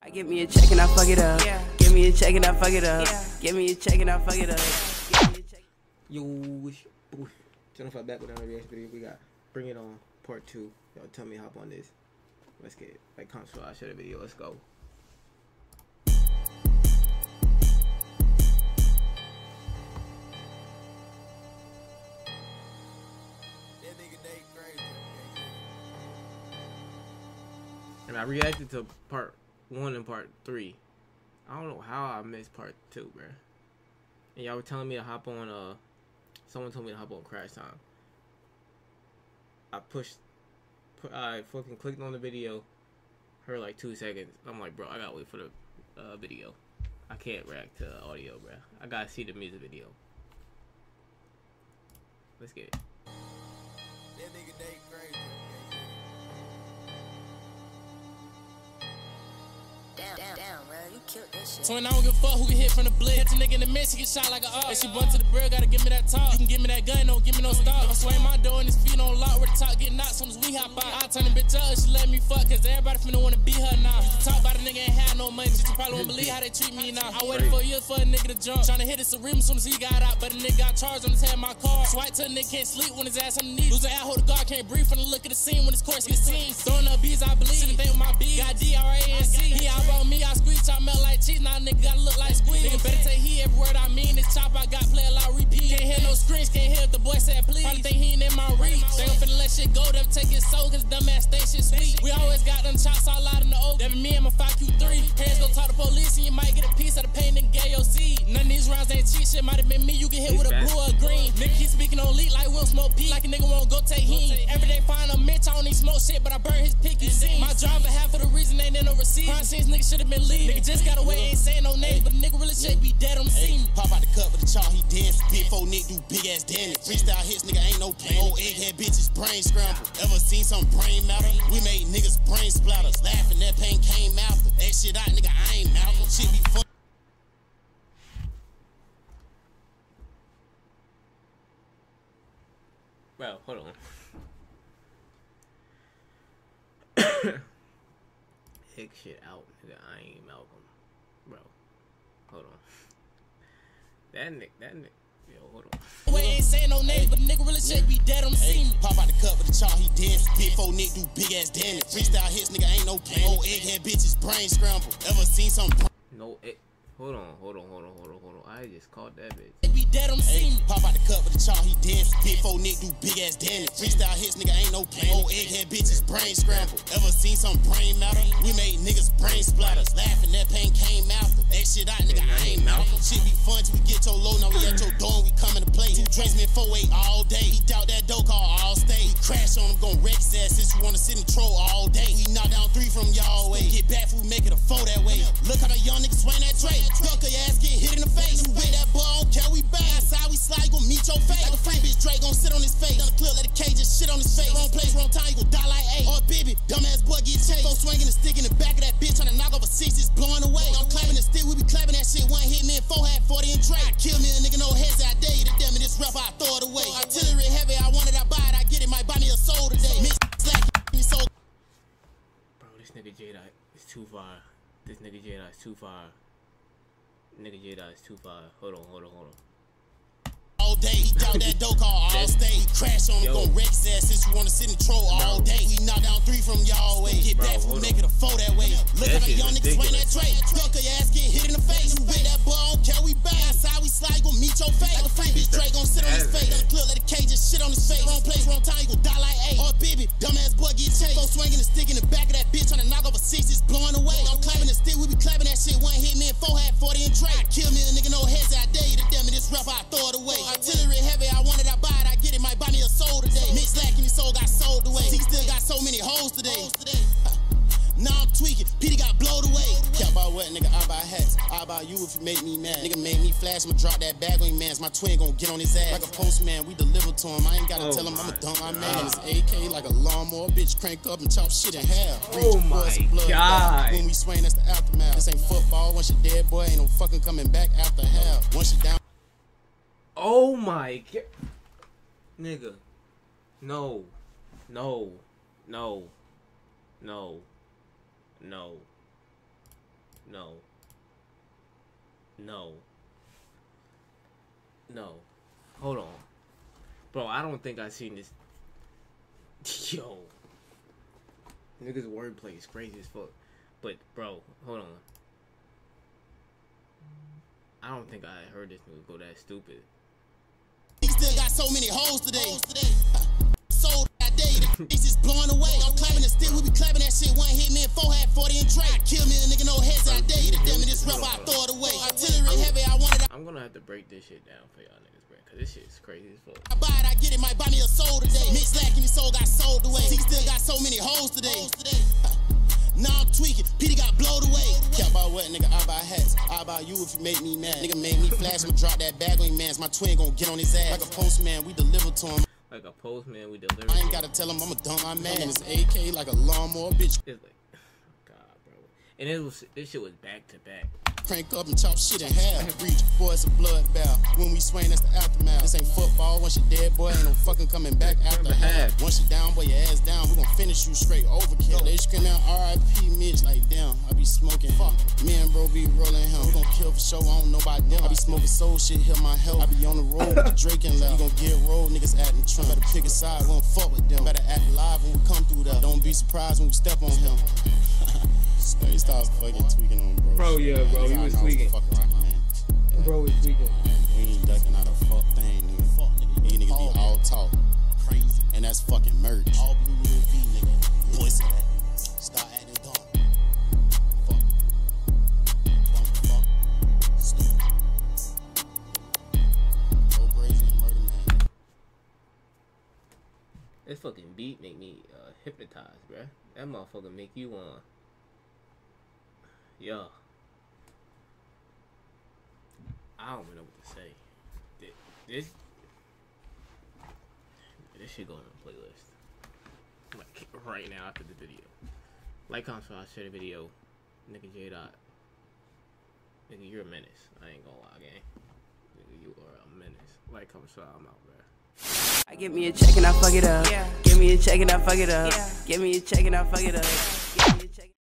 I give me a check and I fuck it up. Yeah. Give me a check and I fuck it up. Yeah. Give me a check and I fuck it up. Give me a check. Yo, Jennifer back with another reaction video. We got Bring It On Part 2. Y'all tell me hop on this. Let's get it. Like, comment, subscribe, share the video. Let's go. And I reacted to part 1 and part 3. I don't know how I missed part 2, bro. And y'all were telling me to hop on, someone told me to hop on Crash Time. I fucking clicked on the video. Heard like 2 seconds. I'm like, bro, I gotta wait for the video. I can't react to audio, bro. I gotta see the music video. Let's get it. That nigga J4 Crazy. Down, bro. You killed that shit. So I don't give a fuck who get hit from the blitz. Hit a nigga in the mess, she get shot like a up. And she run to the bird, gotta give me that top. You can give me that gun, don't give me no stop. I swing my door and his feet on lock. Where the top get knocked, soon as we hop out. I turn the bitch up, she let me fuck, cause everybody finna wanna be her now. Talk about a nigga ain't had no money, she probably won't believe how they treat me now. I waited for years for a nigga to jump. Tryna hit his cerebrum soon as he got out, but a nigga got charged on his head in my car. Swipe till a nigga can't sleep when his ass on the knees. Losing out, hold the guard, can't breathe from the look of the scene when his course gets seen. Throwing up B's, I believe. Shouldn't think with my B. Got D, R, A, and C. He out on me, I screech, I melt like cheese. Now a nigga gotta look like squeeze. Nigga better take he every word I mean. This chop I got play a lot repeat. Can't hear no screams, can't hear if the boy said please. Probably think he ain't in my reach. They don't finna let shit go, they take his soul, cause dumbass they shit sweet. We always got them chops all out in the oak. That be me and my 5Q3. Parents go talk to police and you might get a piece of the pain and get your seed. None of these rounds ain't cheap, shit might have been me. You get hit with a blue or a green. Nigga keep speaking on leak like Will Smoke P. Like a nigga won't go take heat. Every day find a Mitch, I don't need smoke shit, but I burn his picky scene. My driver half of the reason ain't in no receipt. Crime scenes nigga should've been leaving. Nigga just got away, ain't saying no names, but a nigga really should be dead on the scene. Pop out the cup with the char, he dancing. Big four nigga do big ass damage. Freestyle hits, nigga ain't no pain. Old egghead bitches brain scramble. Ever seen some brain matter? We made niggas brain splatters. Laughing that pain came after. That shit out, nigga, I ain't Malcolm. Shit be fun. Well, hold on. Take shit out, nigga, I ain't Malcolm. Bro, hold on. That nigga. Yo, hold on. We ain't saying no names, but nigga really should be dead on the scene. Pop out the cup with the char, he dancing. Big four nigga do big ass damage. Freestyle hits, nigga, ain't no pain. Old egghead bitches brain scramble. Ever seen some? No, it. Hold on. I just caught that bitch. It be dead on the scene. Pop out the cup with the char, he dancing. Big four nigga do big ass damage. Freestyle hits, nigga, ain't no pain. Old egghead bitches brain scramble. Ever seen some brain matter? We made niggas brain splatters. Laughing that pain came after. That shit out, nigga, I ain't Malcolm. Shit be fun till we get your low. Now we at your door and we come into play. 2 drinks, 4-8 all day. He doubt that dough call all stay. He crash on him, gon' wreck his ass since you wanna sit and troll all day. He knock down 3 from y'all way. Get back if we make it a 4 that way. Look how the young niggas swing that tray. Duck your ass, get hit in the face. You wait that ball, don't care, we bang. Outside, we slide, you gon' meet your fate. Like a free bitch, Drake gon' sit on his face. Done a clip, let the cage just shit on his face. Wrong place, wrong time, you gon' die like 8. Or baby, dumbass boy get chased. Go swinging a stick in the back of that bitch, tryna knock over 6, it's blowing away. I'm clapping the stick, we be clapping that shit. One hit me and 4 had 40 and Drake. I kill me a nigga, no heads, I dare you to damn it, this rap, I throw it away. Artillery heavy, I want it, I buy it, I get it, might buy me a soul today. Mix slack, me so. Bro, this nigga J Dot is too fire. Nigga J Dot is too fire. Hold on. All day, he doubt that dope call all stay. He crash on him, gon' wreck his ass since you wanna sit and troll all day. He knock down 3 from y'all way. Get back from making a 4 that way. Look at a young nigga swing that tray. Duck your ass, get hit in the face. You wait that ball, don't care, we bang. Outside, we slide, gon' meet your fate. Like a free bitch, Drake gon' sit on his face. Done a clip, let the cage just shit on his face. Wrong place, wrong time, you gon' die like 8. Or baby, dumbass boy get chased. Go swinging the stick in the back of that bitch, tryna knock over 6, it's blowing away. I'm clapping the stick, we be clapping that shit. One hit me and 4 had 40 and Drake. Kill me a nigga, no heads, I dare you to damn it, this rap, I throw it away. Artillery heavy, I want it, I buy it, I get it, might buy me a soul today. Mixed slack and his soul got sold away. He still got so many hoes today. Now I'm tweaking, Petey got blowed away. Care about what, nigga, I buy hats. I buy you if you make me mad. Nigga make me flash, I'ma drop that bag on your mans. My twin gon' get on his ass. Like a postman, we deliver to him. I ain't gotta tell him I'ma dump my man. It's AK like a lawnmower, bitch, crank up and chop shit in half. Oh my God. When we swing, that's the aftermath. This ain't football, once you're dead, boy, ain't no fucking coming back after half. Once you down. Oh my God. Nigga. No. No. No. No. Hold on. Bro, I don't think I've seen this. Yo. Niggas wordplay is crazy as fuck. But, bro, hold on. I don't think I heard this nigga go that stupid. He still got so many hoes today. So that day, it's just blowing away. I'm clapping the stick, we be clapping that shit. One hit me and four had 40 and Drake. Kill me, a nigga, no heads out there. Damn it, this rep, I throw it away. Artillery heavy, I wanted. I'm gonna have to break this shit down for y'all niggas, bro, cause this shit is crazy as fuck. I buy it, I get it, might buy me a soul today. Mixed lack and his soul got sold away. He still got so many hoes today. Now I'm tweaking, Petey got blowed away. Care about what, nigga? I buy hats. I buy you if you make me mad. Nigga made me flash, and drop that bag on your man's. My twin gon' get on his ass. Like a postman, we deliver to him. Like a postman, we deliver. I ain't gotta tell him I'ma dump my man. It's AK like a lawnmower, bitch. It's like, God, bro. And this shit was back to back. Crank up and chop shit in half. Reach, boy, it's a bloodbath. When we swing, that's the aftermath. This ain't football. Once you're dead, boy, ain't no fucking coming back after half. Once you're down, boy, your ass down. We gon' finish you straight overkill. They scream out R.I.P. Mitch like damn. I be smoking. Fuck. Me and bro be rolling him. We gon' kill for sure. I don't know about them. I be smoking soul shit, heal my health. I be on the road with the Drake and love. We gon' get rolled, niggas acting Trump. Better pick a side. We don't fuck with them. Better act live when we come through that. Don't be surprised when we step on him. He started fucking tweaking on bro. Bro, yeah, bro, he was tweaking. Bro was tweaking. We ain't ducking out a fuck thing, nigga. Fuck, nigga. These niggas be all talk. Crazy. And that's fucking merch. All blue real V, nigga. Voice of that. Start acting dumb. Fuck. Dumb fuck. Stupid. Go crazy and murder man. This fucking beat make me hypnotized, bruh. That motherfucker make you yeah, I don't even know what to say. This shit going on the playlist like right now after the video. Like, comment, subscribe, share the video. Nigga J. Nigga, you're a menace. I ain't gonna lie, gang. Nigga, you are a menace. Like, comment, subscribe. I'm out, bro. I give me a check and I fuck it up. Yeah. Give me a check and I fuck it up. Yeah. Give me a check and I fuck it up. Give me a check.